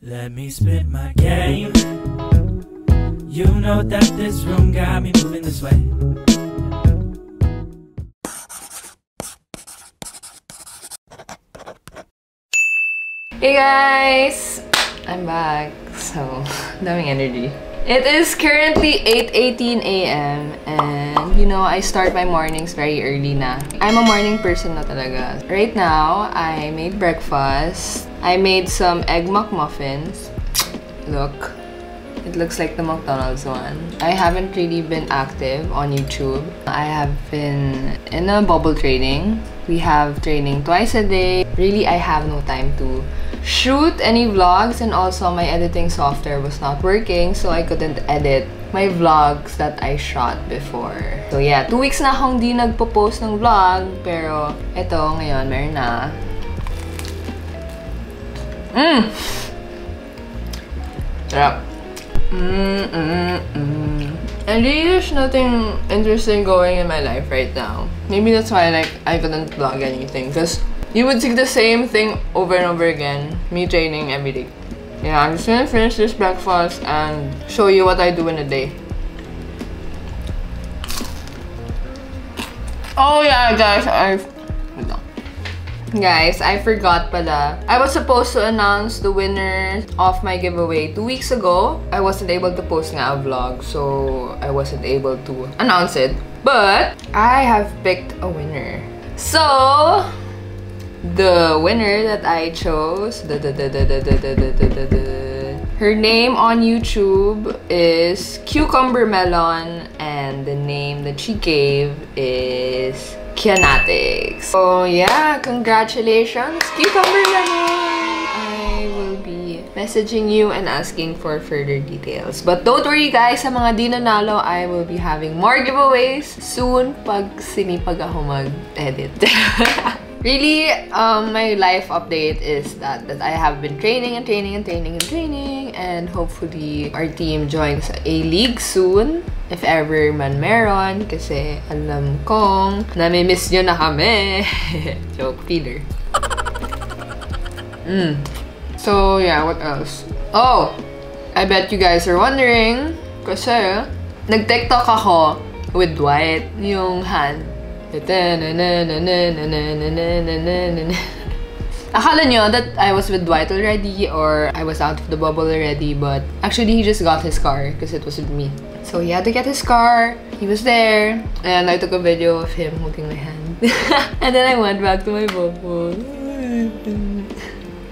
Let me spit my game. You know that this room got me moving this way. Hey guys! I'm back. So, daming energy. It is currently 8:18 AM and you know, I start my mornings very early na. I'm a morning person na talaga. Right now, I made breakfast. I made some egg McMuffins. Look. It looks like the McDonald's one. I haven't really been active on YouTube. I have been in a bubble training. We have training twice a day. Really, I have no time to shoot any vlogs, and also my editing software was not working, so I couldn't edit my vlogs that I shot before. So yeah, 2 weeks na akong di nagpo-post ng vlog, pero eto ngayon meron na. Sarap. And there's nothing interesting going in my life right now. Maybe that's why like I couldn't vlog anything, because you would see the same thing over and over again. Me training every day. Yeah, I'm just gonna finish this breakfast and show you what I do in a day. Oh yeah, guys, I forgot pala. I was supposed to announce the winner of my giveaway 2 weeks ago. I wasn't able to post nga a vlog, so I wasn't able to announce it. But I have picked a winner. So the winner that I chose, her name on YouTube is Cucumber Melon, and the name that she gave is Kianatics. Oh yeah, congratulations, Cucumber Melon! I will be messaging you and asking for further details. But don't worry guys, sa mga di nanalo, I will be having more giveaways soon pag sinipag ako mag-edit. Really, my life update is that I have been training, and hopefully our team joins A-League soon. If ever man meron, kasi alam kong nami-miss nyo na kami. Joke, feeder. So yeah, what else? Oh, I bet you guys are wondering, kasi nag-tiktok ako with Dwight, yung hand. Akala nyo that I was with Dwight already or I was out of the bubble already, but actually he just got his car because it was with me. So he had to get his car, he was there, and I took a video of him holding my hand. And then I went back to my bubble.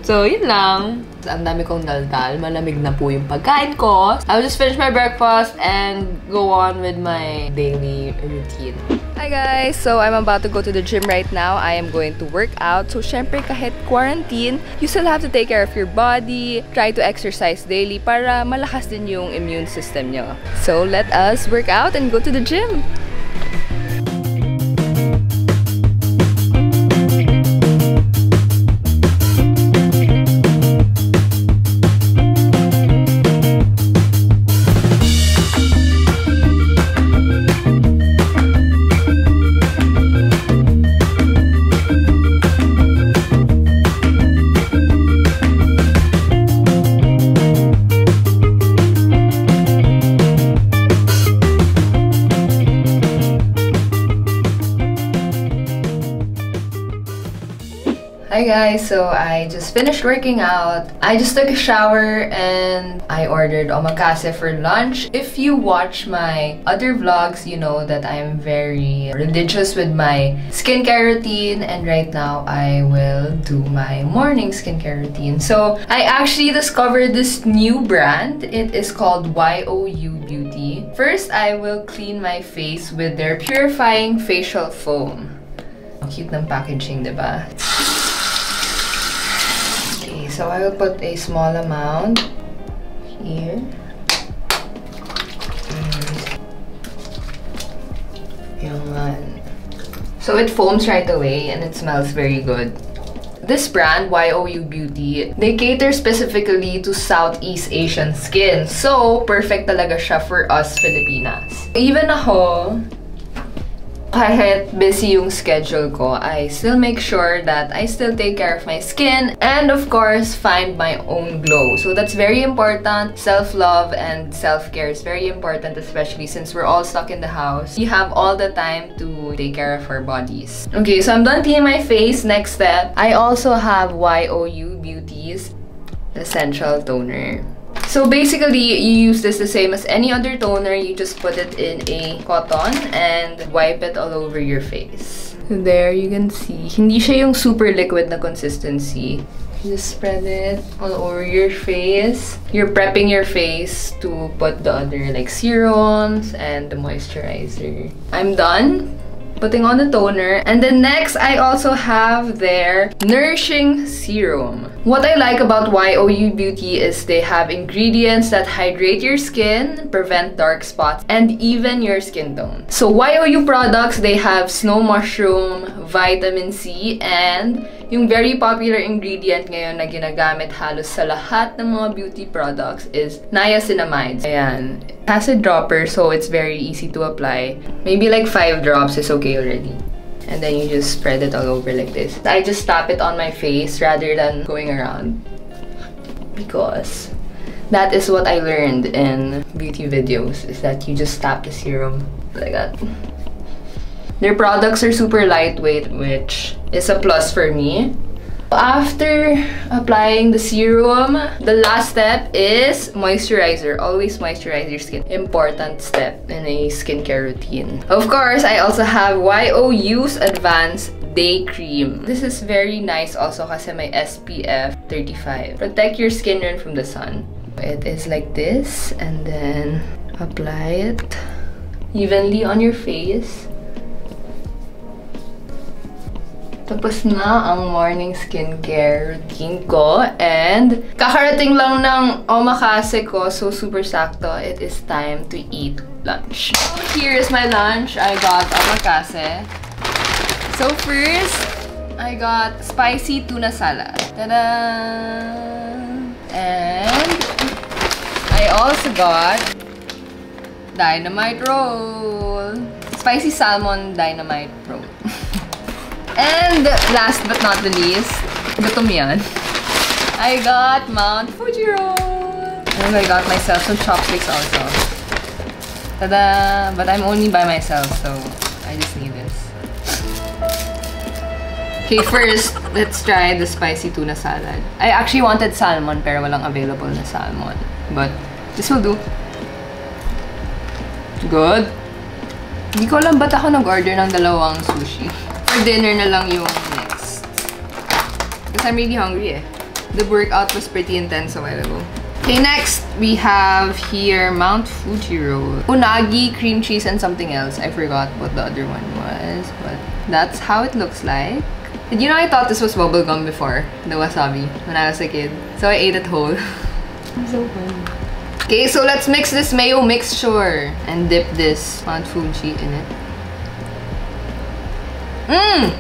So yun lang. Ang dami kong daldal. Malamig na po yung pagkain ko. I'll just finish my breakfast and go on with my daily routine. Hi guys! So I'm about to go to the gym right now. I am going to work out. So syempre kahit quarantine, you still have to take care of your body. Try to exercise daily para malakas din yung immune system nyo. So let us work out and go to the gym! Hi guys, so I just finished working out. I just took a shower and I ordered omakase for lunch. If you watch my other vlogs, you know that I'm very religious with my skincare routine, and right now I will do my morning skincare routine. So I actually discovered this new brand. It is called Y.O.U. Beauty. First, I will clean my face with their purifying facial foam. Cute ng packaging, diba? So I will put a small amount here and so it foams right away and it smells very good. This brand, Y.O.U. Beauty, they cater specifically to Southeast Asian skin. So perfect talaga siya for us Filipinas. Even ako, kahit busy yung schedule ko, I still make sure that I still take care of my skin and of course find my own glow. So that's very important. Self-love and self-care is very important, especially since we're all stuck in the house. You have all the time to take care of our bodies. Okay, so I'm done peeling my face. Next step, I also have Y.O.U. Beauty's Essential Toner. So basically, you use this the same as any other toner. You just put it in a cotton and wipe it all over your face. There, you can see. Hindi siya yung super liquid na consistency. Just spread it all over your face. You're prepping your face to put the other like serums and the moisturizer. I'm done putting on the toner, and then next I also have their nourishing serum. What I like about Y.O.U. Beauty is they have ingredients that hydrate your skin, prevent dark spots, and even your skin tone. So Y.O.U. products, they have snow mushroom, vitamin C, and yung very popular ingredient ngayon na ginagamit halos sa lahat ng mga beauty products is niacinamide. Ayan. It has a dropper, so it's very easy to apply. Maybe like 5 drops is okay already. And then you just spread it all over like this. I just tap it on my face rather than going around, because that is what I learned in beauty videos, is that you just tap the serum like that. Their products are super lightweight, which is a plus for me. After applying the serum, the last step is moisturizer. Always moisturize your skin. Important step in a skincare routine. Of course, I also have Y.O.U.'s Advanced Day Cream. This is very nice also kasi may SPF 35. Protect your skin from the sun. It is like this, and then apply it evenly on your face. Tapos na ang morning skincare routine ko, and kakarating lang ng omakase ko, so super sakto, it is time to eat lunch. So here is my lunch. I got omakase. So first, I got spicy tuna salad. Ta-da! And I also got dynamite roll. Spicy salmon dynamite roll. And last but not the least, gutom yan, I got Mount Fuji roll. And I got myself some chopsticks also. Ta-da! But I'm only by myself, so I just need this. Okay, first, let's try the spicy tuna salad. I actually wanted salmon, pero walang available na salmon. But this will do. Good. Hindi ko alam ba't ako nag-order ng 2 sushi. For dinner na lang yung next. Because I'm really hungry eh. The workout was pretty intense a while ago. Okay, next we have here Mount Fuji roll. Unagi, cream cheese, and something else. I forgot what the other one was, but that's how it looks like. Did you know I thought this was bubblegum before? The wasabi, when I was a kid. So I ate it whole. I'm so funny. Okay, so let's mix this mayo mixture and dip this Mount Fuji in it. Mmm!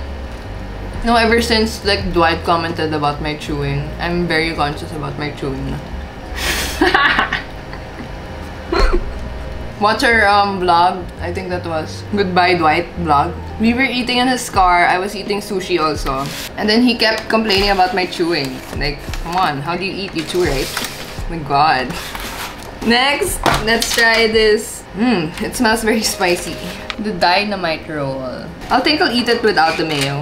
No, ever since like Dwight commented about my chewing, I'm very conscious about my chewing. Watch our vlog. I think that was Goodbye Dwight vlog. We were eating in his car. I was eating sushi also. And then he kept complaining about my chewing. Like, come on, how do you eat? You chew, right? Oh my god. Next, let's try this. It smells very spicy. The dynamite roll. I think I'll eat it without the mayo.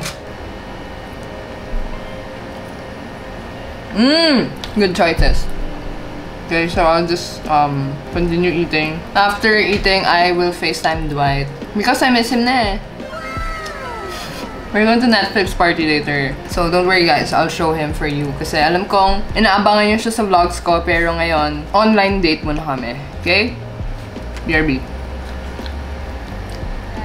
Good choices. Okay, so I'll just continue eating. After eating, I will FaceTime Dwight, because I miss him na eh. We're going to Netflix party later. So don't worry guys, I'll show him for you. Kasi alam kong inaabangan niyo siya sa vlogs ko, pero ngayon, online date muna kami. Okay? BRB.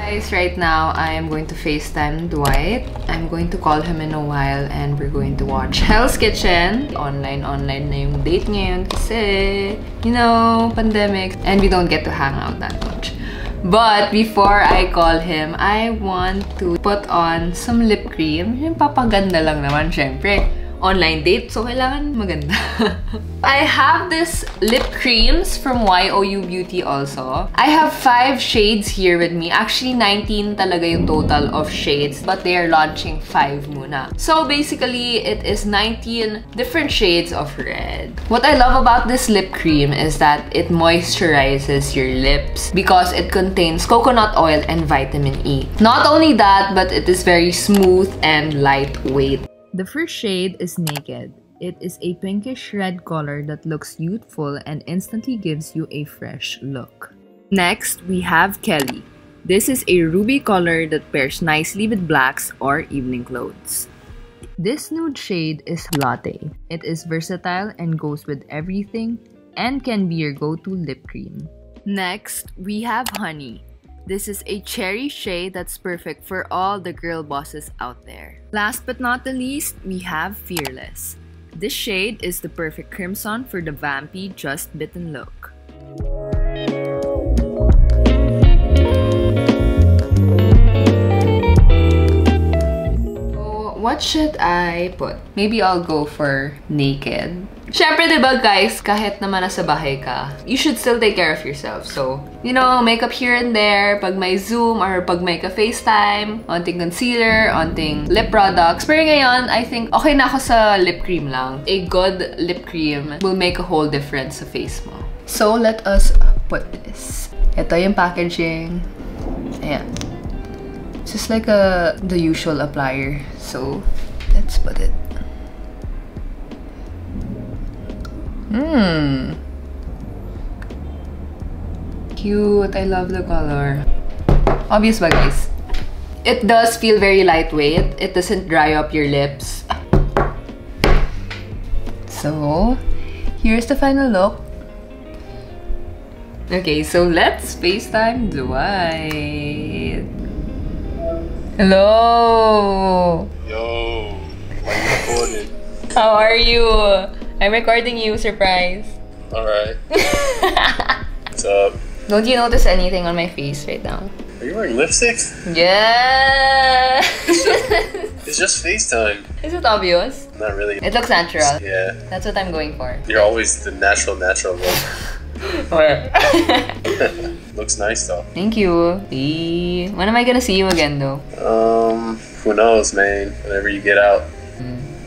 Guys, right now, I am going to FaceTime Dwight. I'm going to call him in a while, and we're going to watch Hell's Kitchen. Online na yung date ngayon kasi, you know, pandemic. And we don't get to hang out that much. But before I call him, I want to put on some lip cream. Yung papaganda lang naman, syempre. online date. So, kailangan maganda. I have this lip creams from Y.O.U. Beauty also. I have 5 shades here with me. Actually, 19 talaga yung total of shades. But they are launching 5 muna. So, basically, it is 19 different shades of red. What I love about this lip cream is that it moisturizes your lips because it contains coconut oil and vitamin E. Not only that, but it is very smooth and lightweight. The first shade is Naked. It is a pinkish red color that looks youthful and instantly gives you a fresh look. Next, we have Kelly. This is a ruby color that pairs nicely with blacks or evening clothes. This nude shade is Latte. It is versatile and goes with everything and can be your go-to lip cream. Next, we have Honey. This is a cherry shade that's perfect for all the girl bosses out there. Last but not the least, we have Fearless. This shade is the perfect crimson for the vampy, just bitten look. So, what should I put? Maybe I'll go for Naked. Syempre, diba guys, kahit naman nasa bahay ka, you should still take care of yourself. So, you know, makeup here and there, pag may Zoom or pag may ka-FaceTime, onting concealer, onting lip products. Pero ngayon, I think okay na ako sa lip cream lang. A good lip cream will make a whole difference sa face mo. So, let us put this. Ito yung packaging. Ayan. It's just like the usual applier. So, let's put it. Mmm. Cute. I love the color. Obvious ba, guys? It does feel very lightweight. It doesn't dry up your lips. So, here's the final look. Okay, so let's FaceTime Dwight. Hello! Yo! Why you recorded? How are you? I'm recording you, surprise. Alright. What's up? Don't you notice anything on my face right now? Are you wearing lipstick? Yeah. It's just FaceTime. Is it obvious? Not really. It looks natural. Yeah. That's what I'm going for. You're always the natural look. Alright. Looks nice though. Thank you. When am I gonna see you again though? Who knows, man. Whenever you get out.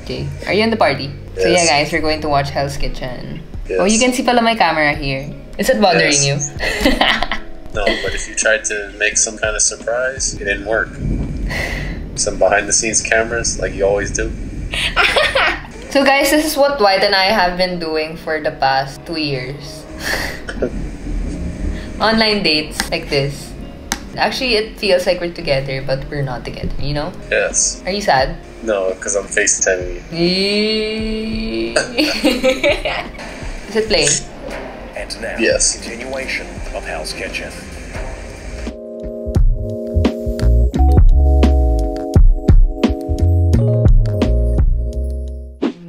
Okay. Are you in the party? Yes. So yeah guys, we're going to watch Hell's Kitchen. Yes. Oh, you can see pala my camera here. Is it bothering you? No, but if you tried to make some kind of surprise, it didn't work. Some behind the scenes cameras like you always do. So guys, this is what Dwight and I have been doing for the past 2 years. Online dates like this. Actually, it feels like we're together, but we're not together, you know? Yes. Are you sad? No, because I'm FaceTiming you. Is it playing? And now, yes. Continuation of Hell's Kitchen.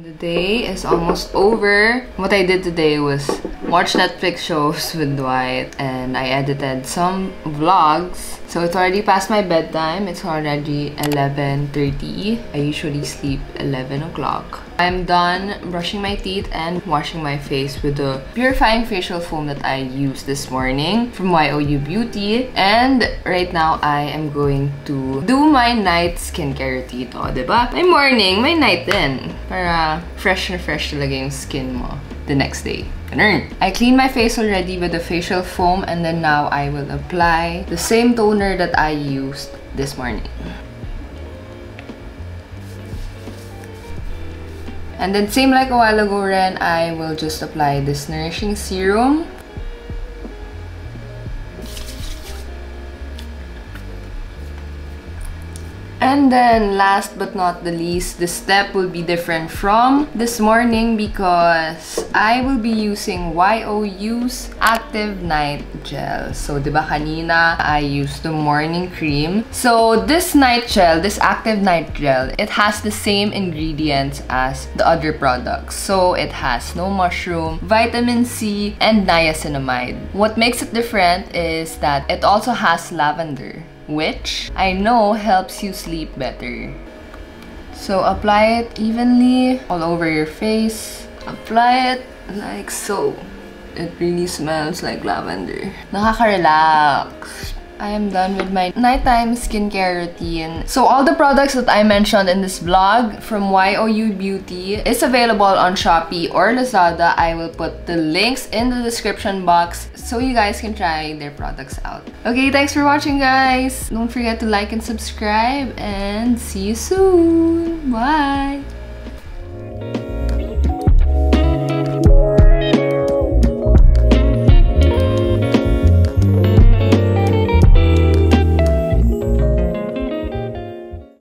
The day is almost over. What I did today was watch Netflix shows with Dwight and I edited some vlogs. So it's already past my bedtime. It's already 11:30. I usually sleep 11 o'clock. I'm done brushing my teeth and washing my face with the purifying facial foam that I used this morning from Y.O.U. Beauty. And right now, I am going to do my night skincare routine. Oh, diba? My morning, my night din. Para fresh na fresh talaga yung skin mo the next day. I cleaned my face already with the facial foam and then now I will apply the same toner that I used this morning. And then same like a while ago rin, I will just apply this nourishing serum. And then last but not the least, this step will be different from this morning because I will be using Y.O.U.'s Active Night Gel. So, diba kanina, I used the morning cream. So, this night gel, this Active Night Gel, it has the same ingredients as the other products. So, it has no mushroom, vitamin C, and niacinamide. What makes it different is that it also has lavender, which I know helps you sleep better. So apply it evenly all over your face. Apply it like so. It really smells like lavender. Nakaka-relax. I am done with my nighttime skincare routine. So all the products that I mentioned in this vlog from Y.O.U. Beauty is available on Shopee or Lazada. I will put the links in the description box so you guys can try their products out. Okay, thanks for watching, guys. Don't forget to like and subscribe, and see you soon. Bye!